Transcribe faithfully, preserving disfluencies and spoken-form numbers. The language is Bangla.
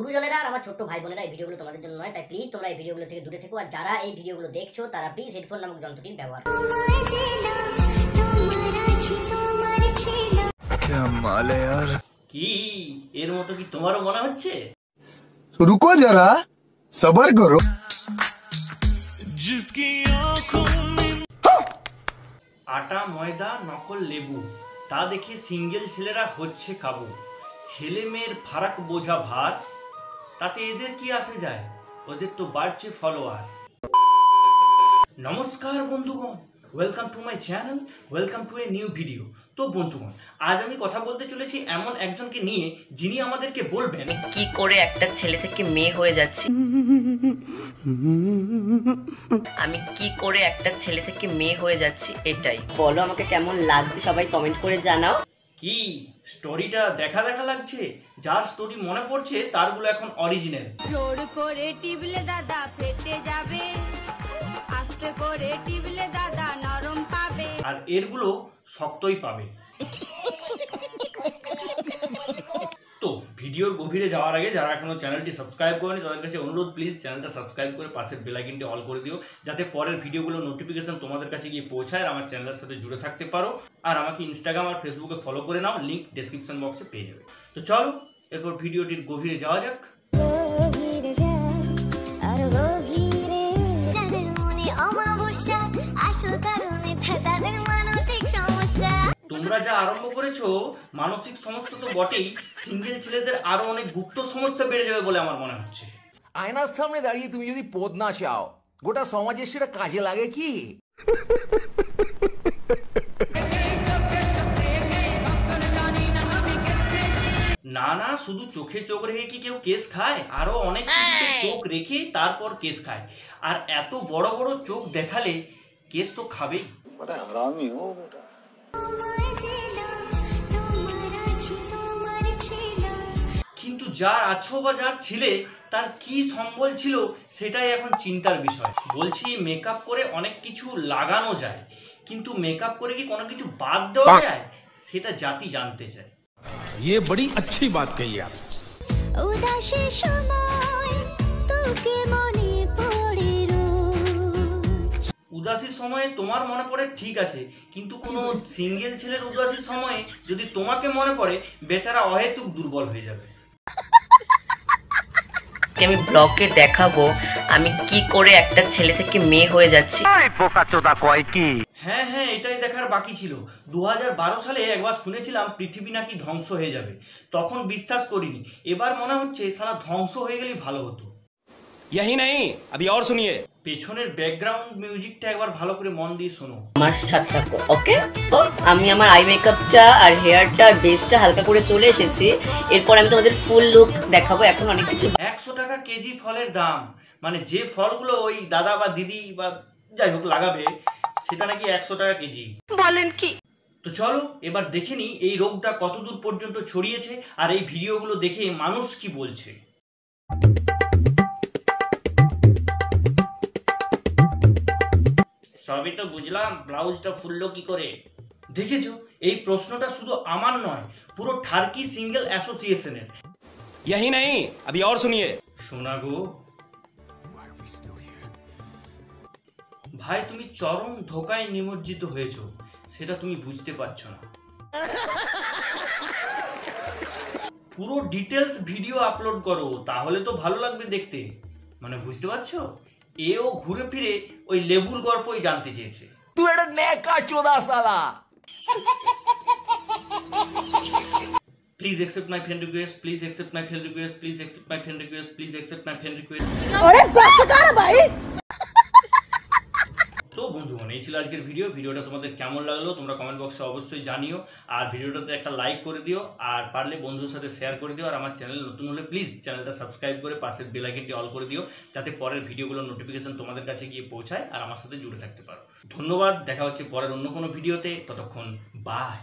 গুরুজনেরা আর আমার ছোট্ট ভাই বোনেরা এই ভিডিওগুলো তোমাদের জন্য নয়, তাই প্লিজ তোমরা এই ভিডিওগুলো থেকে দূরে থেকো। আর যারা এই ভিডিওগুলো দেখছো তারা প্লিজ হেডফোন নামক যন্ত্রটি ব্যবহার করো। কি এর মতো কি তোমারও মনে হচ্ছে? রুকো যারা, সবর করো। আটা ময়দা নকল লেবু তা দেখে সিঙ্গেল ছেলেরা হচ্ছে কাবু। ছেলে মেয়ের ফারাক বোঝা ভাত, তাতে এদের কি আসে যায়, ওদের তো বাড়ছে ফলোয়ার। নমস্কার বন্ধুগণ, welcome to my channel, welcome to a new video. তো বন্ধুগণ, আজ আমি কথা বলতে চলেছি এমন একজনকে নিয়ে যিনি আমাদেরকে বলবেন কি করে একটা ছেলে থেকে মেয়ে হয়ে যাচ্ছে, আমি কি করে একটা ছেলে থেকে মেয়ে হয়ে যাচ্ছি। এটাই বলো আমাকে কেমন লাগছে, সবাই কমেন্ট করে জানাও। কি স্টোরিটা দেখা দেখা লাগছে, যার স্টোরি মনে পড়ছে তারগুলো এখন অরিজিনাল। জোর করে টিপলে দাদা ফেটে যাবে, আস্তে করে টিপলে দাদা নরম পাবে, আর এরগুলো শক্তই পাবে। তো ভিডিওর গভীরে যাওয়ার আগে যারা এখনো চ্যানেলটি সাবস্ক্রাইব করেনি তাদের কাছে অনুরোধ, প্লিজ চ্যানেলটা সাবস্ক্রাইব করে পাশের বেল আইকনটি অল করে দিও, যাতে পরের ভিডিওগুলো নোটিফিকেশন তোমাদের কাছে গিয়ে পৌঁছায় আর আমার চ্যানেলের সাথে জুড়ে থাকতে পারো। আর আমাকে ইনস্টাগ্রাম আর ফেসবুকে ফলো করে নাও, লিঙ্ক ডেসক্রিপশন বক্সে পেয়ে যাবে। তো চলো এরপর ভিডিওটির গভীরে যাওয়া যাক। তোমরা যা আরম্ভ করেছো মানসিক সমস্যা তো বটেই, সিঙ্গেল ছেলেদের আরো অনেক গুপ্ত সমস্যা বেড়ে যাবে বলে আমার মনে হচ্ছে। আয়নার সামনে দাঁড়িয়ে তুমি যদি পদ না চাও, গোটা সমাজের সেটা কাজে লাগে কি? না না, শুধু চোখে চোখ রেখে কি কেউ কেস খায়? আরো অনেক কিছুতে চোখ রেখে তারপর কেস খায়, আর এত বড় বড় চোখ দেখালে কেস তো খাবেই। কিন্তু যার আছো বা যার ছিলে তার কি সম্বল ছিল সেটাই এখন চিন্তার বিষয়। বলছি মেকআপ করে অনেক কিছু লাগানো যায়, কিন্তু মেকআপ করে কি কোনো কিছু বাদ দেওয়া যায়? সেটা জাতি জানতে চায়। ये बड़ी अच्छी बात कही आप। উদাসীর সময়ে তোমার মনে পড়ে ঠিক আছে, কিন্তু কোনো সিঙ্গেল ছেলের উদাসীর সময়ে যদি তোমাকে মনে পড়ে, বেচারা অহেতুক দুর্বল হয়ে যাবে। আমি ব্লগে দেখাবো আমি কি করে একটা ছেলে থেকে মেয়ে হয়ে যাচ্ছি। হ্যাঁ হ্যাঁ, এটাই দেখার বাকি ছিল। দু হাজার বারো সালে একবার শুনেছিলাম পৃথিবী নাকি ধ্বংস হয়ে যাবে, তখন বিশ্বাস করিনি। এবার মনে হচ্ছে সারা ধ্বংস হয়ে গেলেই ভালো হতো। यही नहीं अभी और सुनिए। পেছনের ব্যাকগ্রাউন্ড মিউজিকটা একবার ভালো করে মন দিয়ে শোনো। আমার সাথে থাকো, ওকে? তো আমি আমার আই মেকআপটা আর হেয়ারটা বেসটা হালকা করে চলে এসেছি, এরপর আমি তোমাদের ফুল লুক দেখাবো। এখন অনেক কিছু একশো টাকা কেজি ফলের দাম, মানে যে ফলগুলো ওই দাদা বা দিদি বা যাই হোক লাগাবে সেটা নাকি একশো টাকা কেজি। বলেন কি? তো চলো এবার দেখে নিই এই রোগটা কতদূর পর্যন্ত ছড়িয়েছে আর এই ভিডিওগুলো দেখে মানুষ কি বলছে। সবই তো বুঝলাম, ব্লাউজটা ফুললো কি করে? দেখেছো, এই প্রশ্নটা শুধু আমার নয়, পুরো টার্কি সিঙ্গেল অ্যাসোসিয়েশনের। यही नहीं अभी और सुनिए। শোনা গো ভাই, তুমি চরম ধোকায় নিমজ্জিত হয়েছো, সেটা তুমি বুঝতে পারছো না। পুরো ডিটেলস ভিডিও আপলোড করো, তাহলে তো ভালো লাগবে দেখতে। মানে বুঝতে পারছো, এও ঘুরে ফিরে ওই লেবুর গল্পই জানতে চেয়েছে। তুই একটা নেকা চোদা শালা। Please accept my friend request, please accept my friend request, please accept my friend request, please accept my friend request. আরে বাস কর ভাই। তো বন্ধুগণ, এই ছিল আজকের ভিডিও। ভিডিওটা তোমাদের কেমন লাগলো তোমরা কমেন্ট বক্সে অবশ্যই জানিও, আর ভিডিওটাতে একটা লাইক করে দিও, আর পারলে বন্ধুদের সাথে শেয়ার করে দিও। আর আমার চ্যানেল নতুন হলে প্লিজ চ্যানেলটা সাবস্ক্রাইব করে পাশের বেল আইকনটি অল করে দিও, যাতে পরের ভিডিওগুলোর নোটিফিকেশন তোমাদের কাছে গিয়ে পৌঁছায় আর আমার সাথে জুড়ে থাকতে পারো। ধন্যবাদ, দেখা হচ্ছে পরের অন্য কোনো ভিডিওতে। ততক্ষণ বাই।